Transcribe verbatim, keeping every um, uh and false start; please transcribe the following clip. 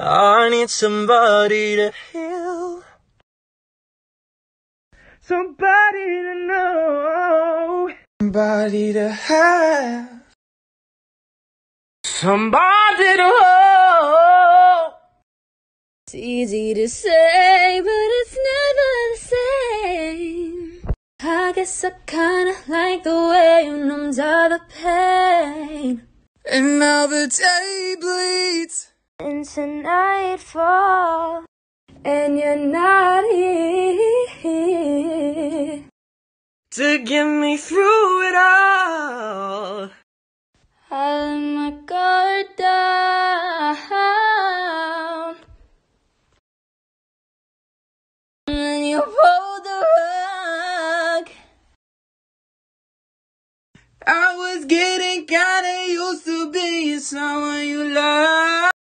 I need somebody to heal, somebody to know, somebody to have, somebody to hold. It's easy to say, but it's never the same. I guess I kinda like the way you numbs all the pain. And now the day bleeds into nightfall, and you're not here to get me through it all. I let my guard down, and you pulled the rug. I was getting kinda used to being someone you love.